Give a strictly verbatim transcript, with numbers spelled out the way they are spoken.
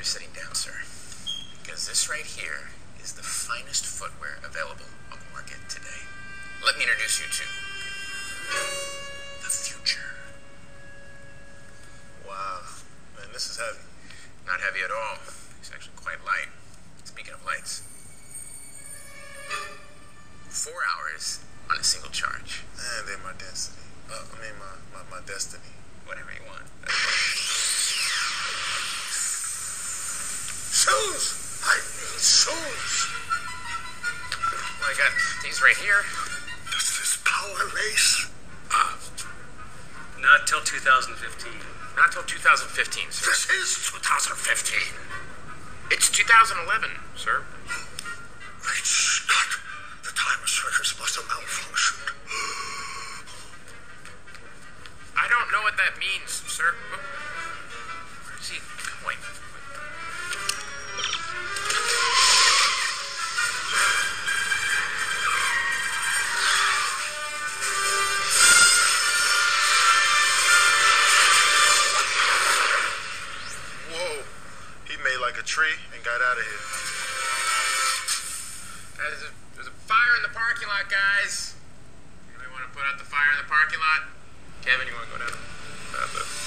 you're sitting down, sir, because this right here is the finest footwear available on the market today. Let me introduce you to the future. Wow, man, this is heavy. Not heavy at all. It's actually quite light. Speaking of lights, four hours on a single charge. And then my destiny. Uh, I mean, my, my, my destiny. Whatever you want. Shoes! I need shoes! Well, I got these right here. Does this power race? Uh, not till two thousand fifteen. Not till two thousand fifteen, sir. This is two thousand fifteen. It's two thousand eleven, sir. Great Scott! The time researchers must have malfunctioned. I don't know what that means, sir. Where's he going? Whoa. He made like a tree and got out of here. There's a, there's a fire in the parking lot, guys. Anybody want to put out the fire in the parking lot? Kevin, you want to go down? Uh,